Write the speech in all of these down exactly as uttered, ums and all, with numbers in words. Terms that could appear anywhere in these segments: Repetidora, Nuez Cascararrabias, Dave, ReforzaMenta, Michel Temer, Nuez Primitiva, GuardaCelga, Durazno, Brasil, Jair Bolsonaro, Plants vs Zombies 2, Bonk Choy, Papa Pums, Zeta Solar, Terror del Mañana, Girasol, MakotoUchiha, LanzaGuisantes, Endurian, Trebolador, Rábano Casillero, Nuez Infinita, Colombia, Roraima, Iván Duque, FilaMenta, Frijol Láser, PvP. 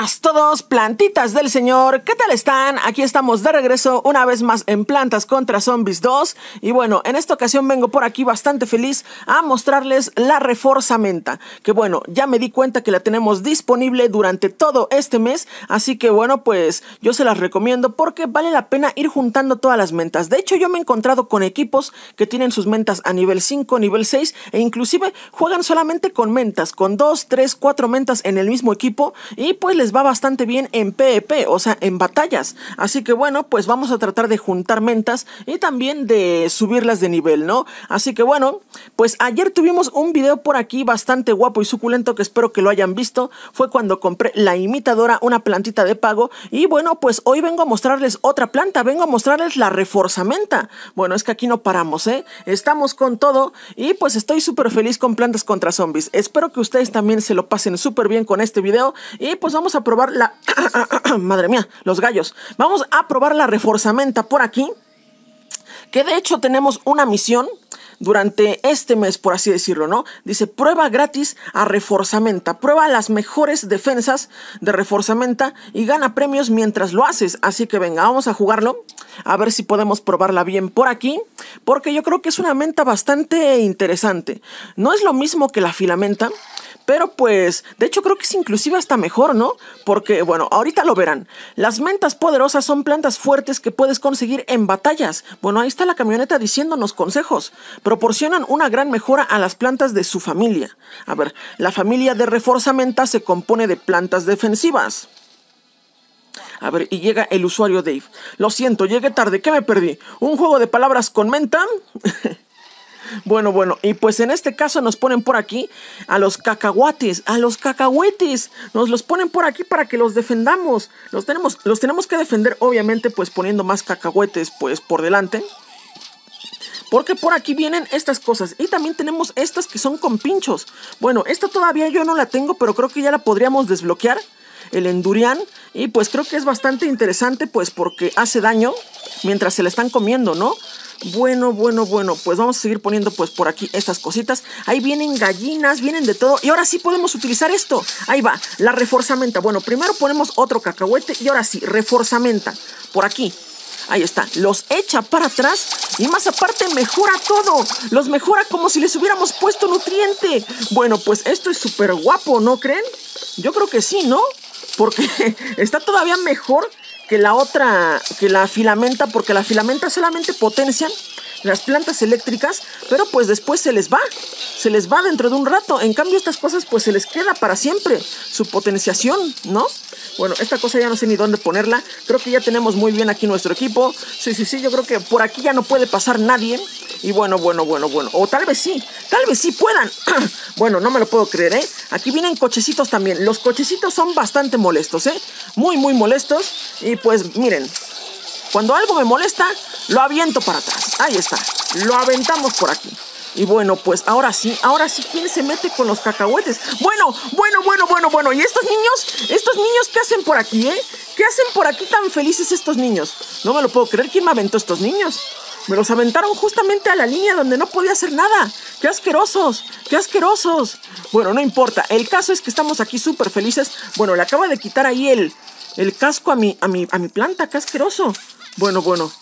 buenas todos, plantitas del señor, ¿qué tal están? Aquí estamos de regreso una vez más en Plantas contra Zombies dos. Y bueno, en esta ocasión vengo por aquí bastante feliz a mostrarles la ReforzaMenta, que bueno, ya me di cuenta que la tenemos disponible durante todo este mes. Así que bueno, pues yo se las recomiendo porque vale la pena ir juntando todas las mentas. De hecho, yo me he encontrado con equipos que tienen sus mentas a nivel cinco, nivel seis, e inclusive juegan solamente con mentas, con dos, tres, cuatro mentas en el mismo equipo, y pues les va bastante bien en PvP, o sea, en batallas. Así que bueno, pues vamos a tratar de juntar mentas y también de subirlas de nivel, ¿no? Así que bueno, pues ayer tuvimos un video por aquí bastante guapo y suculento que espero que lo hayan visto. Fue cuando compré la imitadora, una plantita de pago. Y bueno, pues hoy vengo a mostrarles otra planta, vengo a mostrarles la ReforzaMenta. Bueno, es que aquí no paramos, ¿eh? Estamos con todo y pues estoy súper feliz con Plantas contra Zombies. Espero que ustedes también se lo pasen súper bien con este video. Y pues vamos a probar la... Madre mía, los gallos. Vamos a probar la ReforzaMenta por aquí, que de hecho tenemos una misión durante este mes, por así decirlo, ¿no? Dice, prueba gratis a ReforzaMenta, prueba las mejores defensas de ReforzaMenta y gana premios mientras lo haces. Así que venga, vamos a jugarlo, a ver si podemos probarla bien por aquí, porque yo creo que es una menta bastante interesante. No es lo mismo que la FilaMenta, pero pues, de hecho creo que es inclusive hasta mejor, ¿no? Porque, bueno, ahorita lo verán. Las mentas poderosas son plantas fuertes que puedes conseguir en batallas. Bueno, ahí está la camioneta diciéndonos consejos. Proporcionan una gran mejora a las plantas de su familia. A ver, la familia de ReforzaMenta se compone de plantas defensivas. A ver, y llega el usuario Dave. Lo siento, llegué tarde, ¿qué me perdí? ¿Un juego de palabras con menta? Bueno, bueno, y pues en este caso nos ponen por aquí a los cacahuates, a los cacahuetes, nos los ponen por aquí para que los defendamos. Los tenemos, los tenemos que defender, obviamente, pues poniendo más cacahuetes, pues por delante, porque por aquí vienen estas cosas. Y también tenemos estas que son con pinchos. Bueno, esta todavía yo no la tengo, pero creo que ya la podríamos desbloquear, el Endurian. Y pues creo que es bastante interesante, pues porque hace daño mientras se la están comiendo, ¿no? Bueno, bueno, bueno, pues vamos a seguir poniendo pues por aquí estas cositas. Ahí vienen gallinas, vienen de todo. Y ahora sí podemos utilizar esto. Ahí va, la ReforzaMenta. Bueno, primero ponemos otro cacahuete y ahora sí, ReforzaMenta. Por aquí, ahí está, los echa para atrás y más aparte mejora todo. Los mejora como si les hubiéramos puesto nutriente. Bueno, pues esto es súper guapo, ¿no creen? Yo creo que sí, ¿no? Porque está todavía mejor que la otra, que la FilaMenta, porque la FilaMenta solamente potencia las plantas eléctricas, pero pues después se les va, se les va dentro de un rato. En cambio estas cosas pues se les queda para siempre su potenciación, ¿no? Bueno, esta cosa ya no sé ni dónde ponerla. Creo que ya tenemos muy bien aquí nuestro equipo. Sí, sí, sí, yo creo que por aquí ya no puede pasar nadie. Y bueno, bueno, bueno, bueno, o tal vez sí, tal vez sí puedan. Bueno, no me lo puedo creer, ¿eh? Aquí vienen cochecitos también. Los cochecitos son bastante molestos, ¿eh? Muy, muy molestos. Y pues miren, cuando algo me molesta, lo aviento para atrás. Ahí está, lo aventamos por aquí. Y bueno, pues ahora sí, ahora sí, ¿quién se mete con los cacahuetes? Bueno, bueno, bueno, bueno, bueno. ¿Y estos niños? ¿Estos niños qué hacen por aquí, eh? ¿Qué hacen por aquí tan felices estos niños? No me lo puedo creer, ¿quién me aventó estos niños? Me los aventaron justamente a la línea donde no podía hacer nada. ¡Qué asquerosos! ¡Qué asquerosos! Bueno, no importa, el caso es que estamos aquí súper felices. Bueno, le acabo de quitar ahí el... el casco a mi, a mi, a mi planta, qué asqueroso. Bueno, bueno.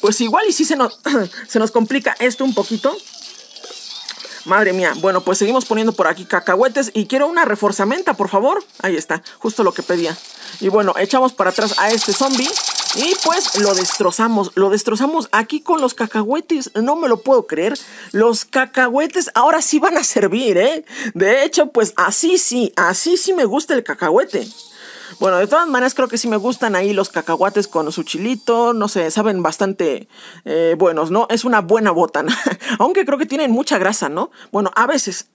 Pues igual y sí se nos, se nos complica esto un poquito. Madre mía. Bueno, pues seguimos poniendo por aquí cacahuetes. Y quiero una ReforzaMenta, por favor. Ahí está, justo lo que pedía. Y bueno, echamos para atrás a este zombie y pues lo destrozamos, lo destrozamos aquí con los cacahuetes. No me lo puedo creer. Los cacahuetes ahora sí van a servir, ¿eh? De hecho, pues así sí, así sí me gusta el cacahuete. Bueno, de todas maneras creo que sí me gustan ahí los cacahuates con su chilito, no sé, saben bastante eh, buenos, ¿no? Es una buena botana, aunque creo que tienen mucha grasa, ¿no? Bueno, a veces...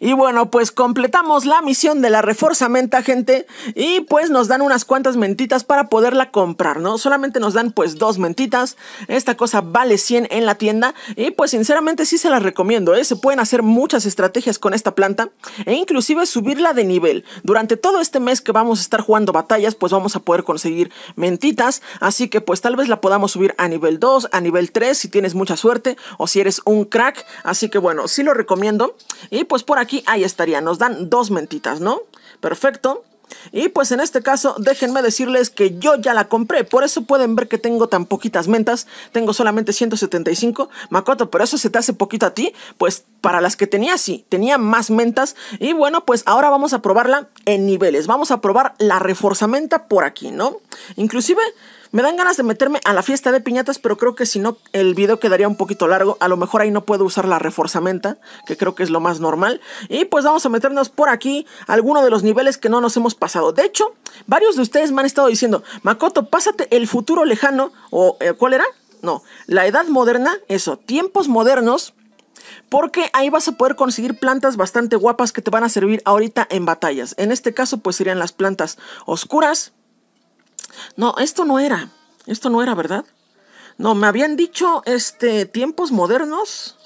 Y bueno, pues completamos la misión de la ReforzaMenta, gente. Y pues nos dan unas cuantas mentitas para poderla comprar, ¿no? Solamente nos dan pues dos mentitas. Esta cosa vale cien en la tienda. Y pues sinceramente sí se las recomiendo, ¿eh? Se pueden hacer muchas estrategias con esta planta. E inclusive subirla de nivel. Durante todo este mes que vamos a estar jugando batallas, pues vamos a poder conseguir mentitas. Así que pues tal vez la podamos subir a nivel dos, a nivel tres, si tienes mucha suerte, o si eres un crack. Así que bueno, sí lo recomiendo. Y pues por aquí aquí, ahí estaría, nos dan dos mentitas, ¿no? Perfecto. Y pues en este caso déjenme decirles que yo ya la compré, por eso pueden ver que tengo tan poquitas mentas, tengo solamente ciento setenta y cinco. Makoto, pero eso se te hace poquito a ti, pues para las que tenía sí, tenía más mentas. Y bueno, pues ahora vamos a probarla en niveles, vamos a probar la ReforzaMenta por aquí, ¿no? Inclusive me dan ganas de meterme a la fiesta de piñatas, pero creo que si no el video quedaría un poquito largo. A lo mejor ahí no puedo usar la ReforzaMenta, que creo que es lo más normal. Y pues vamos a meternos por aquí a alguno de los niveles que no nos hemos pasado. De hecho, varios de ustedes me han estado diciendo: Makoto, pásate el futuro lejano, o eh, ¿cuál era? No, la edad moderna, eso, tiempos modernos, porque ahí vas a poder conseguir plantas bastante guapas que te van a servir ahorita en batallas. En este caso pues serían las plantas oscuras. No, esto no era, esto no era, ¿verdad? No, me habían dicho, este, tiempos modernos,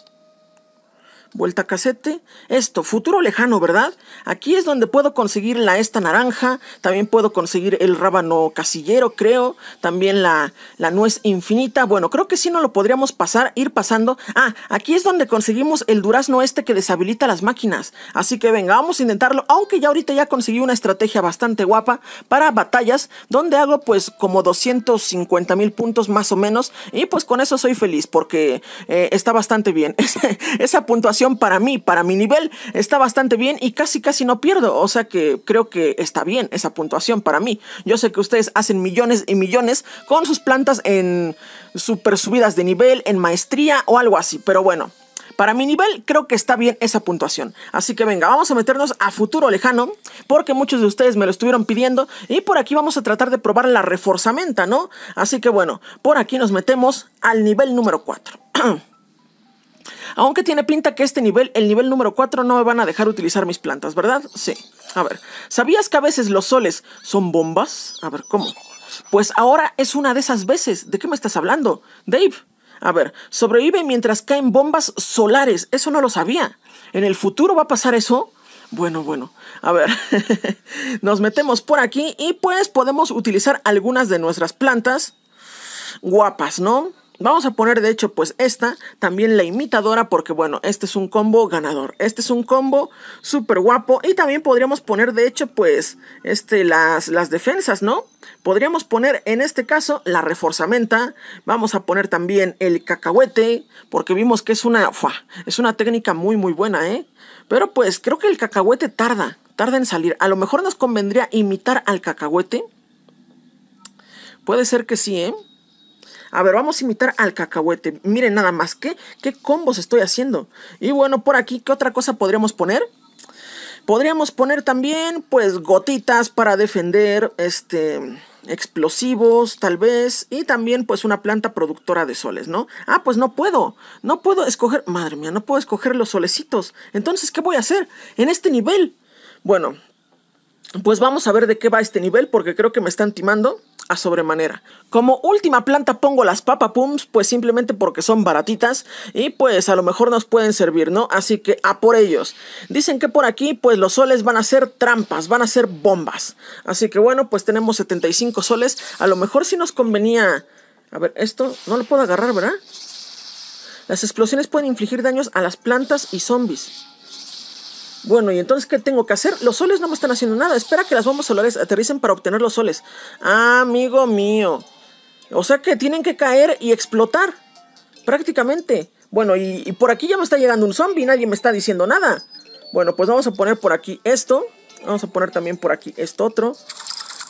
vuelta casete, esto, futuro lejano, ¿verdad? Aquí es donde puedo conseguir la esta naranja, también puedo conseguir el rábano casillero, creo, también la, la nuez infinita. Bueno, creo que sí no lo podríamos pasar, ir pasando. Ah, aquí es donde conseguimos el durazno este que deshabilita las máquinas, así que venga, vamos a intentarlo, aunque ya ahorita ya conseguí una estrategia bastante guapa para batallas, donde hago pues como doscientos cincuenta mil puntos más o menos, y pues con eso soy feliz, porque eh, está bastante bien. Esa puntuación para mí, para mi nivel, está bastante bien y casi casi no pierdo, o sea que creo que está bien esa puntuación para mí. Yo sé que ustedes hacen millones y millones con sus plantas en super subidas de nivel, en maestría o algo así, pero bueno, para mi nivel creo que está bien esa puntuación. Así que venga, vamos a meternos a futuro lejano, porque muchos de ustedes me lo estuvieron pidiendo, y por aquí vamos a tratar de probar la ReforzaMenta, ¿no? Así que bueno, por aquí nos metemos al nivel número cuatro. Aunque tiene pinta que este nivel, el nivel número cuatro, no me van a dejar utilizar mis plantas, ¿verdad? Sí. A ver, ¿sabías que a veces los soles son bombas? A ver, ¿cómo? Pues ahora es una de esas veces. ¿De qué me estás hablando, Dave? A ver, sobrevive mientras caen bombas solares. Eso no lo sabía. ¿En el futuro va a pasar eso? Bueno, bueno, a ver, nos metemos por aquí y pues podemos utilizar algunas de nuestras plantas guapas, ¿no? Vamos a poner de hecho pues esta, también la imitadora, porque bueno, este es un combo ganador, este es un combo súper guapo. Y también podríamos poner de hecho pues este, las, las defensas, ¿no? Podríamos poner en este caso la ReforzaMenta, vamos a poner también el cacahuete, porque vimos que es una, ¡fua! Es una técnica muy muy buena, ¿eh? Pero pues creo que el cacahuete tarda, tarda en salir, a lo mejor nos convendría imitar al cacahuete, puede ser que sí, ¿eh? A ver, vamos a imitar al cacahuete. Miren nada más, ¿qué, qué combos estoy haciendo? Y bueno, por aquí, ¿qué otra cosa podríamos poner? Podríamos poner también, pues, gotitas para defender, este, explosivos, tal vez. Y también, pues, una planta productora de soles, ¿no? Ah, pues no puedo, no puedo escoger, madre mía, no puedo escoger los solecitos. Entonces, ¿qué voy a hacer en este nivel? Bueno, pues vamos a ver de qué va este nivel, porque creo que me están timando a sobremanera. Como última planta pongo las Papa Pums, pues simplemente porque son baratitas y pues a lo mejor nos pueden servir, ¿no? Así que a por ellos. Dicen que por aquí pues los soles van a ser trampas, van a ser bombas. Así que bueno, pues tenemos setenta y cinco soles. A lo mejor sí nos convenía. A ver, esto no lo puedo agarrar, ¿verdad? Las explosiones pueden infligir daños a las plantas y zombies. Bueno, ¿y entonces qué tengo que hacer? Los soles no me están haciendo nada. Espera que las bombas solares aterricen para obtener los soles. Ah, amigo mío. O sea que tienen que caer y explotar. Prácticamente. Bueno, y, y por aquí ya me está llegando un zombie. Nadie me está diciendo nada. Bueno, pues vamos a poner por aquí esto. Vamos a poner también por aquí esto otro.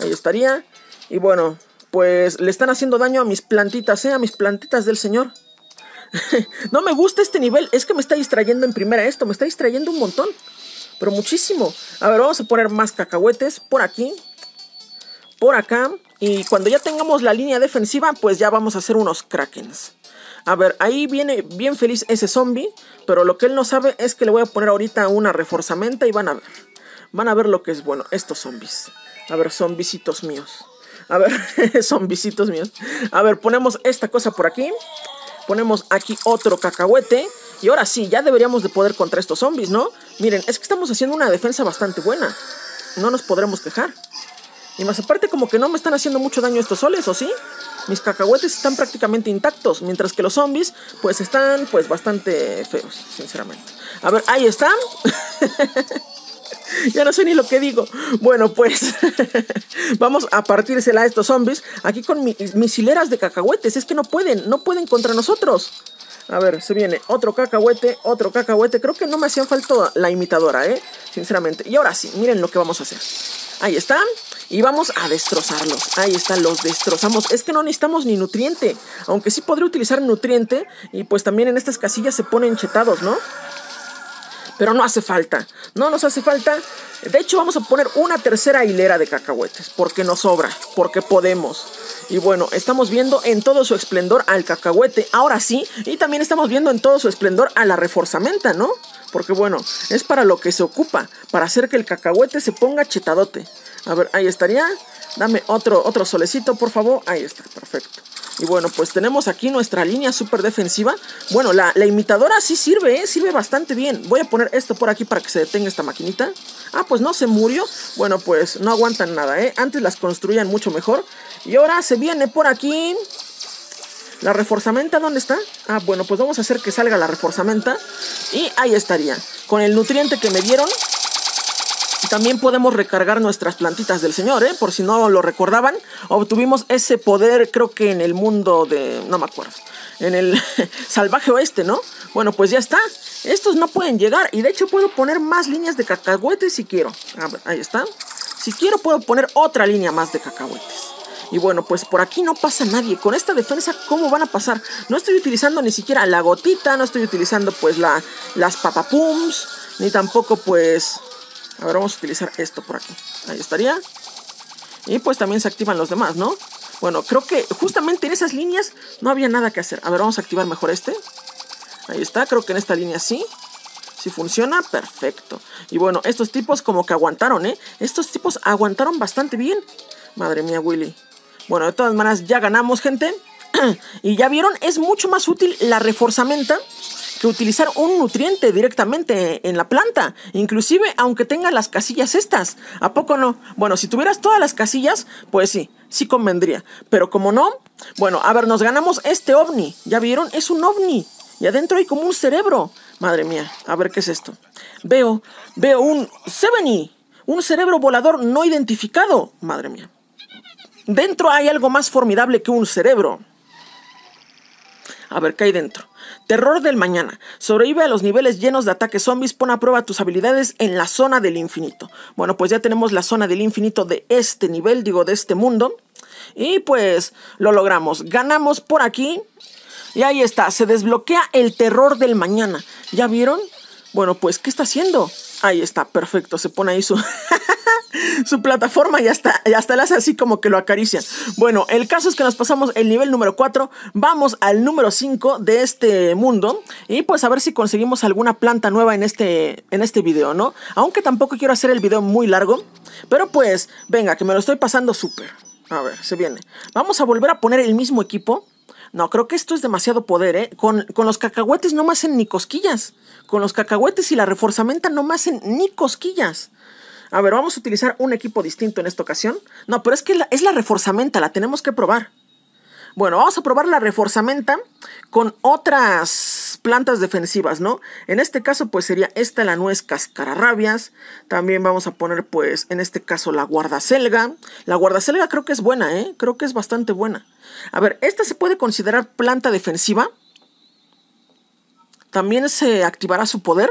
Ahí estaría. Y bueno, pues le están haciendo daño a mis plantitas, ¿eh? A mis plantitas del señor. No me gusta este nivel. Es que me está distrayendo en primera esto. Me está distrayendo un montón. Pero muchísimo. A ver, vamos a poner más cacahuetes por aquí, por acá. Y cuando ya tengamos la línea defensiva, pues ya vamos a hacer unos krakens. A ver, ahí viene bien feliz ese zombie, pero lo que él no sabe es que le voy a poner ahorita una ReforzaMenta y van a ver. Van a ver lo que es bueno estos zombies. A ver, zombisitos míos. A ver, zombisitos míos. A ver, ponemos esta cosa por aquí. Ponemos aquí otro cacahuete. Y ahora sí, ya deberíamos de poder contra estos zombies, ¿no? Miren, es que estamos haciendo una defensa bastante buena. No nos podremos quejar. Y más aparte, como que no me están haciendo mucho daño estos soles, ¿o sí? Mis cacahuetes están prácticamente intactos, mientras que los zombies, pues están, pues, bastante feos, sinceramente. A ver, ahí están. Ya no sé ni lo que digo. Bueno, pues vamos a partírsela a estos zombies. Aquí con mi, mis hileras de cacahuetes. Es que no pueden, no pueden contra nosotros. A ver, se viene otro cacahuete, otro cacahuete. Creo que no me hacía falta la imitadora, eh, sinceramente. Y ahora sí, miren lo que vamos a hacer. Ahí están. Y vamos a destrozarlos. Ahí está, los destrozamos. Es que no necesitamos ni nutriente. Aunque sí podría utilizar nutriente. Y pues también en estas casillas se ponen chetados, ¿no? Pero no hace falta. No nos hace falta. De hecho, vamos a poner una tercera hilera de cacahuetes. Porque nos sobra. Porque podemos. Y bueno, estamos viendo en todo su esplendor al cacahuete. Ahora sí. Y también estamos viendo en todo su esplendor a la reforzamenta, ¿no? Porque bueno, es para lo que se ocupa. Para hacer que el cacahuete se ponga chetadote. A ver, ahí estaría. Dame otro, otro solecito, por favor. Ahí está, perfecto. Y bueno, pues tenemos aquí nuestra línea súper defensiva. Bueno, la, la imitadora sí sirve, ¿eh? Sirve bastante bien. Voy a poner esto por aquí para que se detenga esta maquinita. Ah, pues no, se murió. Bueno, pues no aguantan nada, ¿eh? Antes las construían mucho mejor. Y ahora se viene por aquí... ¿La reforzamenta dónde está? Ah, bueno, pues vamos a hacer que salga la reforzamenta. Y ahí estaría. Con el nutriente que me dieron... También podemos recargar nuestras plantitas del señor, ¿eh? Por si no lo recordaban, obtuvimos ese poder, creo que en el mundo de... no me acuerdo, en el salvaje oeste, ¿no? Bueno, pues ya está, estos no pueden llegar y de hecho puedo poner más líneas de cacahuetes si quiero. A ver, ahí está, si quiero puedo poner otra línea más de cacahuetes. Y bueno, pues por aquí no pasa nadie. Con esta defensa, ¿cómo van a pasar? No estoy utilizando ni siquiera la gotita, no estoy utilizando pues la, las Papa Pums, ni tampoco pues... A ver, vamos a utilizar esto por aquí. Ahí estaría. Y pues también se activan los demás, ¿no? Bueno, creo que justamente en esas líneas no había nada que hacer. A ver, vamos a activar mejor este. Ahí está, creo que en esta línea sí. Si funciona, perfecto. Y bueno, estos tipos como que aguantaron, ¿eh? Estos tipos aguantaron bastante bien. Madre mía, Willy. Bueno, de todas maneras ya ganamos, gente. Y ya vieron, es mucho más útil la reforzamenta que utilizar un nutriente directamente en la planta, inclusive aunque tenga las casillas estas, ¿a poco no? Bueno, si tuvieras todas las casillas, pues sí, sí convendría, pero como no, bueno, a ver, nos ganamos este ovni, ¿ya vieron? Es un ovni, y adentro hay como un cerebro, madre mía, a ver qué es esto, veo, veo un Seveny, un cerebro volador no identificado, madre mía, dentro hay algo más formidable que un cerebro, a ver qué hay dentro. Terror del Mañana. Sobrevive a los niveles llenos de ataques zombies. Pon a prueba tus habilidades en la zona del infinito. Bueno, pues ya tenemos la zona del infinito de este nivel, digo, de este mundo. Y pues lo logramos. Ganamos por aquí. Y ahí está. Se desbloquea el Terror del Mañana. ¿Ya vieron? Bueno, pues, ¿qué está haciendo? Ahí está, perfecto. Se pone ahí su... su plataforma y hasta, y hasta le hace así como que lo acarician. Bueno, el caso es que nos pasamos el nivel número cuatro. Vamos al número cinco de este mundo. Y pues a ver si conseguimos alguna planta nueva en este, en este video, ¿no? Aunque tampoco quiero hacer el video muy largo. Pero pues, venga, que me lo estoy pasando súper. A ver, se viene. Vamos a volver a poner el mismo equipo. No, creo que esto es demasiado poder, ¿eh? Con, con los cacahuetes no me hacen ni cosquillas. Con los cacahuetes y la reforzamenta no me hacen ni cosquillas. A ver, vamos a utilizar un equipo distinto en esta ocasión. No, pero es que la, es la reforzamenta, la tenemos que probar. Bueno, vamos a probar la reforzamenta con otras plantas defensivas, ¿no? En este caso, pues sería esta la nuez cascararrabias. También vamos a poner, pues, en este caso la guardacelga. La guardacelga creo que es buena, ¿eh? Creo que es bastante buena. A ver, esta se puede considerar planta defensiva. ¿También se activará su poder?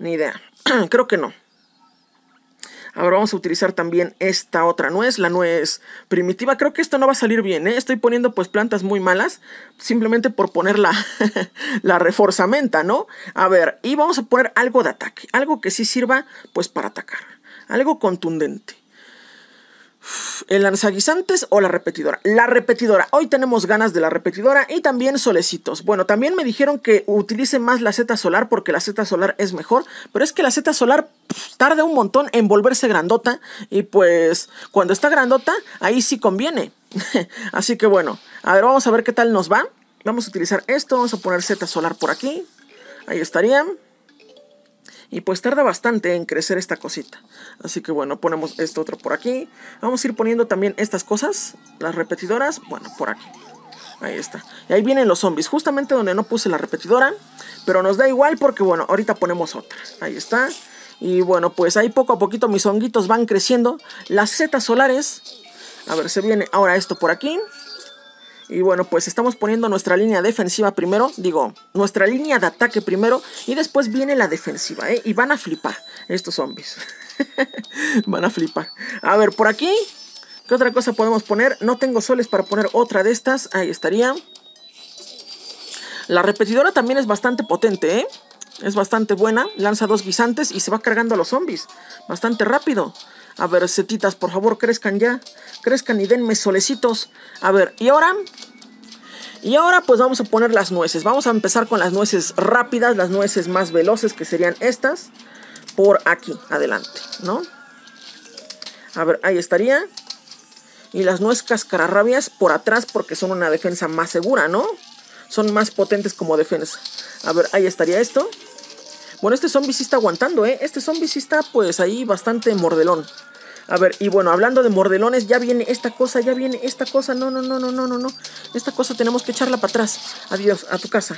Ni idea. Creo que no. Ahora vamos a utilizar también esta otra nuez, la nuez primitiva. Creo que esto no va a salir bien, ¿eh? Estoy poniendo pues plantas muy malas, simplemente por poner la, la reforzamenta, ¿no? A ver, y vamos a poner algo de ataque, algo que sí sirva pues para atacar, algo contundente. El lanzaguisantes o la repetidora. La repetidora, hoy tenemos ganas de la repetidora. Y también solecitos. Bueno, también me dijeron que utilice más la Zeta Solar, porque la Zeta Solar es mejor. Pero es que la Zeta Solar pff, tarda un montón en volverse grandota. Y pues cuando está grandota, ahí sí conviene. Así que bueno, a ver, vamos a ver qué tal nos va. Vamos a utilizar esto, vamos a poner Zeta Solar por aquí. Ahí estaría. Y pues tarda bastante en crecer esta cosita. Así que bueno, ponemos esto otro por aquí. Vamos a ir poniendo también estas cosas, las repetidoras, bueno, por aquí. Ahí está. Y ahí vienen los zombies, justamente donde no puse la repetidora. Pero nos da igual porque bueno, ahorita ponemos otra. Ahí está. Y bueno, pues ahí poco a poquito mis honguitos van creciendo. Las zetas solares. A ver, se viene ahora esto por aquí. Y bueno, pues estamos poniendo nuestra línea defensiva primero. Digo, nuestra línea de ataque primero. Y después viene la defensiva, ¿eh? Y van a flipar estos zombies. Van a flipar. A ver, por aquí. ¿Qué otra cosa podemos poner? No tengo soles para poner otra de estas. Ahí estaría. La repetidora también es bastante potente, ¿eh? Es bastante buena. Lanza dos guisantes y se va cargando a los zombies. Bastante rápido. A ver, setitas, por favor, crezcan ya. Crezcan y denme solecitos. A ver, y ahora... Y ahora pues vamos a poner las nueces. Vamos a empezar con las nueces rápidas, las nueces más veloces, que serían estas. Por aquí, adelante, ¿no? A ver, ahí estaría. Y las nuez cascararrabias por atrás, porque son una defensa más segura, ¿no? Son más potentes como defensa. A ver, ahí estaría esto. Bueno, este zombie sí está aguantando, ¿eh? Este zombie sí está, pues, ahí bastante mordelón. A ver, y bueno, hablando de mordelones, ya viene esta cosa, ya viene esta cosa. No, no, no, no, no, no, no. Esta cosa tenemos que echarla para atrás. Adiós, a tu casa.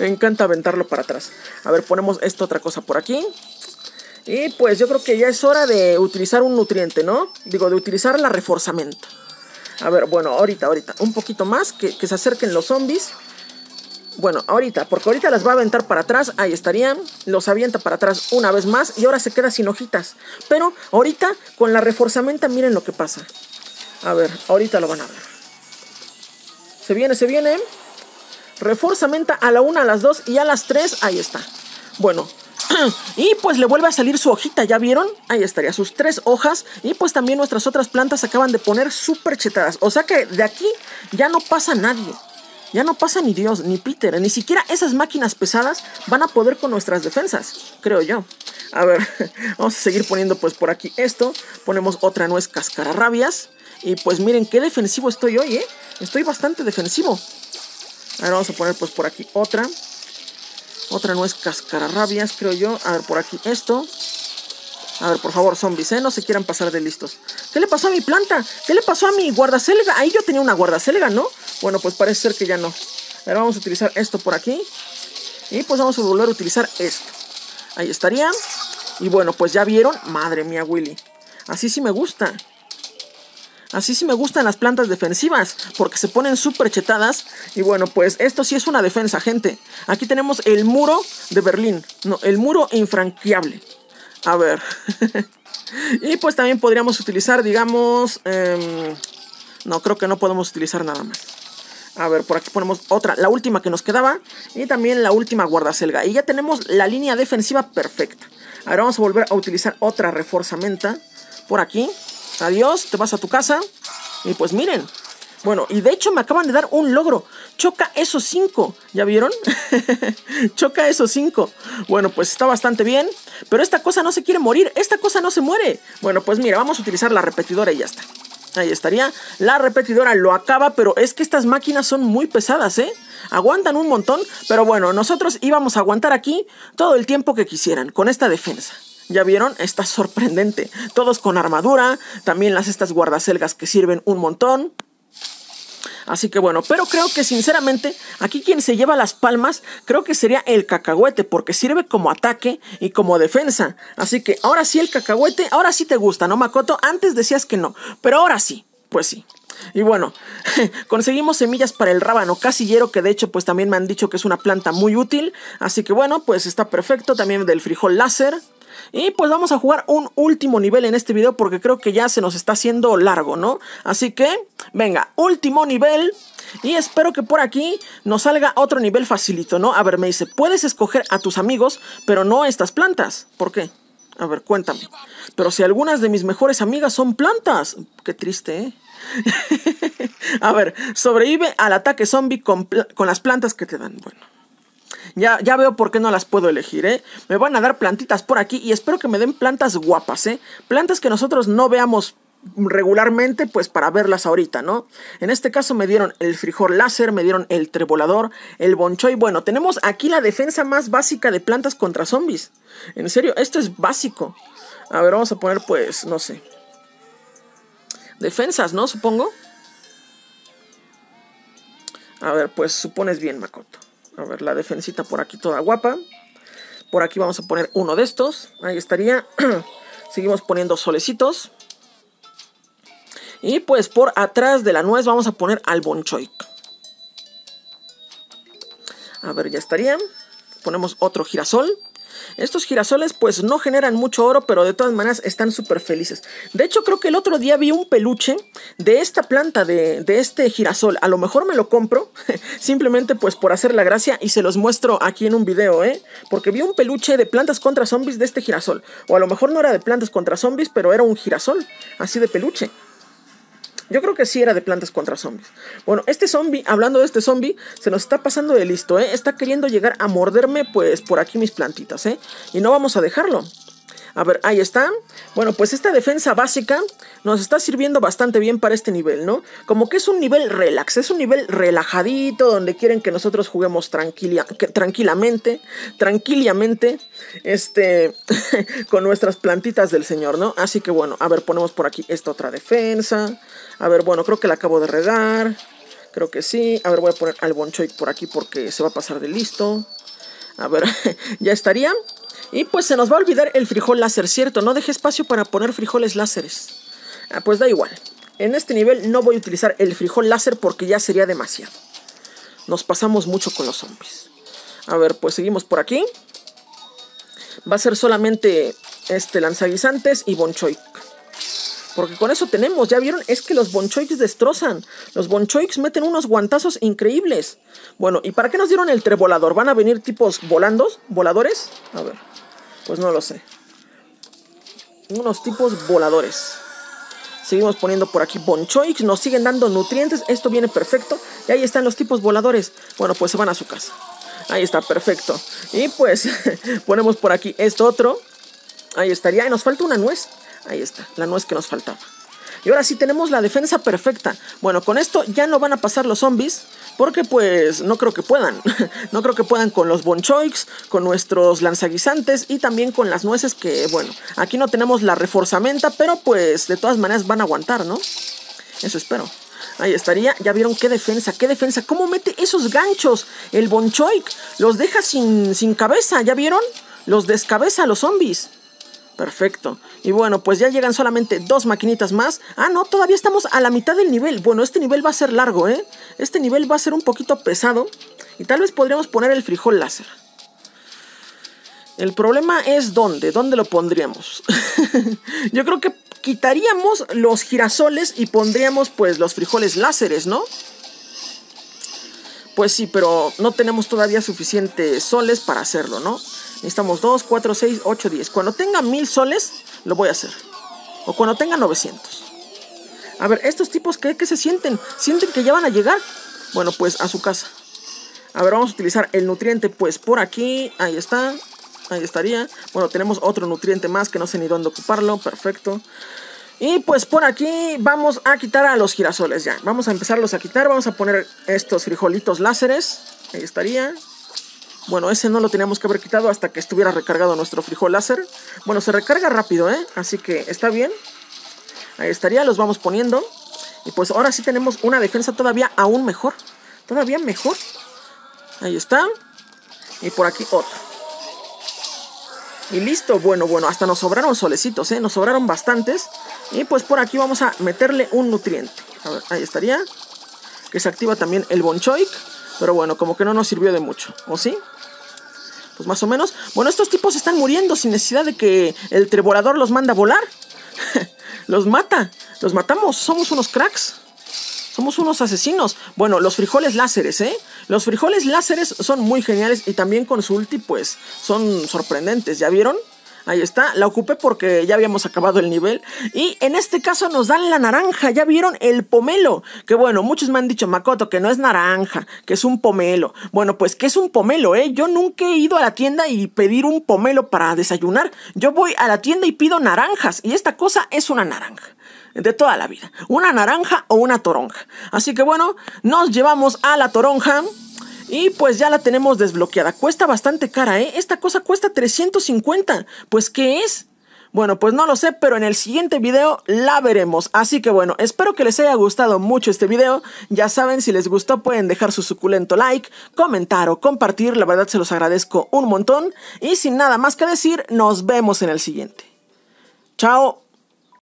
Me encanta aventarlo para atrás. A ver, ponemos esta otra cosa por aquí. Y pues yo creo que ya es hora de utilizar un nutriente, ¿no? Digo, de utilizar la reforzamenta. A ver, bueno, ahorita, ahorita. Un poquito más, que, que se acerquen los zombies. Bueno, ahorita, porque ahorita las va a aventar para atrás. Ahí estarían, los avienta para atrás una vez más. Y ahora se queda sin hojitas. Pero ahorita, con la reforzamenta, miren lo que pasa. A ver, ahorita lo van a ver. Se viene, se viene. Reforzamenta a la una, a las dos y a las tres, ahí está. Bueno, y pues le vuelve a salir su hojita, ¿ya vieron? Ahí estaría, sus tres hojas. Y pues también nuestras otras plantas acaban de poner súper chetadas. O sea que de aquí ya no pasa nadie. Ya no pasa ni Dios, ni Peter, ni siquiera esas máquinas pesadas van a poder con nuestras defensas, creo yo. A ver, vamos a seguir poniendo pues por aquí esto. Ponemos otra nuez cascararrabias. Y pues miren qué defensivo estoy hoy, ¿eh? Estoy bastante defensivo. A ver, vamos a poner pues por aquí otra. Otra nuez cascararrabias, creo yo. A ver, por aquí esto. A ver, por favor, zombies, ¿eh? No se quieran pasar de listos. ¿Qué le pasó a mi planta? ¿Qué le pasó a mi guardacelga? Ahí yo tenía una guardacelga, ¿no? Bueno, pues parece ser que ya no. Ahora vamos a utilizar esto por aquí. Y pues vamos a volver a utilizar esto. Ahí estaría. Y bueno, pues ya vieron. Madre mía, Willy. Así sí me gusta. Así sí me gustan las plantas defensivas, porque se ponen súper chetadas. Y bueno, pues esto sí es una defensa, gente. Aquí tenemos el muro de Berlín. No, el muro infranqueable. A ver. Y pues también podríamos utilizar, digamos... Eh, no, creo que no podemos utilizar nada más. A ver, por aquí ponemos otra, la última que nos quedaba. Y también la última guardacelga. Y ya tenemos la línea defensiva perfecta. Ahora vamos a volver a utilizar otra reforzamenta. Por aquí. Adiós, te vas a tu casa. Y pues miren. Bueno, y de hecho me acaban de dar un logro. Choca esos cinco. ¿Ya vieron? Choca esos cinco. Bueno, pues está bastante bien. Pero esta cosa no se quiere morir. Esta cosa no se muere. Bueno, pues mira, vamos a utilizar la repetidora y ya está. Ahí estaría. La repetidora lo acaba, pero es que estas máquinas son muy pesadas, ¿eh? Aguantan un montón. Pero bueno, nosotros íbamos a aguantar aquí todo el tiempo que quisieran con esta defensa. ¿Ya vieron? Está sorprendente. Todos con armadura. También las estas guardacelgas que sirven un montón. Así que bueno, pero creo que sinceramente aquí quien se lleva las palmas creo que sería el cacahuete, porque sirve como ataque y como defensa. Así que ahora sí el cacahuete, ahora sí te gusta, ¿no, Makoto? Antes decías que no, pero ahora sí, pues sí. Y bueno, conseguimos semillas para el rábano casillero, que de hecho pues también me han dicho que es una planta muy útil. Así que bueno, pues está perfecto, también del frijol láser. Y pues vamos a jugar un último nivel en este video, porque creo que ya se nos está haciendo largo, ¿no? Así que, venga, último nivel. Y espero que por aquí nos salga otro nivel facilito, ¿no? A ver, me dice, puedes escoger a tus amigos, pero no estas plantas. ¿Por qué? A ver, cuéntame. Pero si algunas de mis mejores amigas son plantas. Qué triste, ¿eh? A ver, sobrevive al ataque zombie con, con las plantas que te dan. Bueno. Ya, ya veo por qué no las puedo elegir, ¿eh? Me van a dar plantitas por aquí y espero que me den plantas guapas, ¿eh? Plantas que nosotros no veamos regularmente pues para verlas ahorita, ¿no? En este caso me dieron el Frijol Láser, me dieron el Trebolador, el Bonk Choy. Bueno, tenemos aquí la defensa más básica de plantas contra zombies. En serio, esto es básico. A ver, vamos a poner pues, no sé, defensas, ¿no? Supongo. A ver, pues supones bien, Makoto. A ver, la defensita por aquí toda guapa. Por aquí vamos a poner uno de estos. Ahí estaría. Seguimos poniendo solecitos. Y pues por atrás de la nuez vamos a poner al Bonk Choy. A ver, ya estaría. Ponemos otro girasol. Estos girasoles pues no generan mucho oro, pero de todas maneras están súper felices. De hecho, creo que el otro día vi un peluche de esta planta, de, de este girasol. A lo mejor me lo compro, simplemente pues por hacer la gracia, y se los muestro aquí en un video, ¿eh? Porque vi un peluche de plantas contra zombies de este girasol. O a lo mejor no era de plantas contra zombies, pero era un girasol, así de peluche. Yo creo que sí era de plantas contra zombies. Bueno, este zombie, hablando de este zombie, se nos está pasando de listo, ¿eh? Está queriendo llegar a morderme, pues, por aquí mis plantitas, ¿eh? Y no vamos a dejarlo. A ver, ahí está. Bueno, pues esta defensa básica nos está sirviendo bastante bien para este nivel, ¿no? Como que es un nivel relax, es un nivel relajadito, donde quieren que nosotros juguemos tranquila, que, tranquilamente, tranquilamente, este, con nuestras plantitas del señor, ¿no? Así que bueno, a ver, ponemos por aquí esta otra defensa. A ver, bueno, creo que la acabo de regar, creo que sí. A ver, voy a poner al Bonk Choy por aquí porque se va a pasar de listo. A ver, ya estaría. Y pues se nos va a olvidar el frijol láser, ¿cierto? No dejé espacio para poner frijoles láseres. Ah, pues da igual. En este nivel no voy a utilizar el frijol láser porque ya sería demasiado. Nos pasamos mucho con los zombies. A ver, pues seguimos por aquí. Va a ser solamente este lanzaguisantes y Bonk Choy. Porque con eso tenemos, ¿ya vieron? Es que los Bonk Choys destrozan. Los Bonk Choys meten unos guantazos increíbles. Bueno, ¿y para qué nos dieron el trebolador? ¿Van a venir tipos volandos? ¿Voladores? A ver, pues no lo sé. Unos tipos voladores. Seguimos poniendo por aquí Bonk Choys. Nos siguen dando nutrientes. Esto viene perfecto. Y ahí están los tipos voladores. Bueno, pues se van a su casa. Ahí está, perfecto. Y pues ponemos por aquí esto otro. Ahí estaría. Y nos falta una nuez. Ahí está, la nuez que nos faltaba. Y ahora sí tenemos la defensa perfecta. Bueno, con esto ya no van a pasar los zombies, porque pues no creo que puedan. No creo que puedan con los Bonk Choys, con nuestros lanzaguisantes y también con las nueces que, bueno, aquí no tenemos la reforzamenta, pero pues de todas maneras van a aguantar, ¿no? Eso espero. Ahí estaría, ya vieron qué defensa, qué defensa. ¿Cómo mete esos ganchos el Bonk Choy? Los deja sin, sin cabeza, ¿ya vieron? Los descabeza a los zombies. Perfecto, y bueno, pues ya llegan solamente dos maquinitas más. Ah, no, todavía estamos a la mitad del nivel. Bueno, este nivel va a ser largo, ¿eh? Este nivel va a ser un poquito pesado. Y tal vez podríamos poner el frijol láser. El problema es dónde, dónde lo pondríamos. Yo creo que quitaríamos los girasoles y pondríamos pues los frijoles láseres, ¿no? Pues sí, pero no tenemos todavía suficientes soles para hacerlo, ¿no? Necesitamos dos, cuatro, seis, ocho, diez. Cuando tenga mil soles, lo voy a hacer. O cuando tenga novecientos. A ver, ¿estos tipos qué, qué se sienten? ¿Sienten que ya van a llegar? Bueno, pues a su casa. A ver, vamos a utilizar el nutriente, pues, por aquí. Ahí está. Ahí estaría. Bueno, tenemos otro nutriente más que no sé ni dónde ocuparlo. Perfecto. Y pues por aquí vamos a quitar a los girasoles ya. Vamos a empezarlos a quitar. Vamos a poner estos frijolitos láseres. Ahí estaría. Bueno, ese no lo teníamos que haber quitado hasta que estuviera recargado nuestro frijol láser. Bueno, se recarga rápido, ¿eh? Así que está bien. Ahí estaría, los vamos poniendo. Y pues ahora sí tenemos una defensa todavía aún mejor. Todavía mejor. Ahí está. Y por aquí otro. Y listo, bueno, bueno, hasta nos sobraron solecitos, ¿eh? Nos sobraron bastantes. Y pues por aquí vamos a meterle un nutriente. A ver, ahí estaría. Que se activa también el Bonk Choy. Pero bueno, como que no nos sirvió de mucho, ¿o sí? Pues más o menos. Bueno, estos tipos están muriendo sin necesidad de que el trebolador los manda a volar. Los mata. Los matamos. Somos unos cracks. Somos unos asesinos. Bueno, los frijoles láseres, ¿eh? Los frijoles láseres son muy geniales. Y también con su ulti, pues, son sorprendentes. ¿Ya vieron? Ahí está. La ocupé porque ya habíamos acabado el nivel. Y en este caso nos dan la naranja. ¿Ya vieron? El pomelo. Que bueno, muchos me han dicho, Makoto, que no es naranja, que es un pomelo. Bueno, pues que es un pomelo, ¿eh? Yo nunca he ido a la tienda y pedir un pomelo para desayunar. Yo voy a la tienda y pido naranjas. Y esta cosa es una naranja. de toda la vida, una naranja o una toronja. Así que bueno, nos llevamos a la toronja y pues ya la tenemos desbloqueada. Cuesta bastante cara, ¿eh? Esta cosa cuesta trescientos cincuenta. ¿Pues qué es? Bueno, pues no lo sé, pero en el siguiente video la veremos. Así que bueno, espero que les haya gustado mucho este video. Ya saben, si les gustó pueden dejar su suculento like, comentar o compartir. La verdad se los agradezco un montón. Y sin nada más que decir, nos vemos en el siguiente. Chao.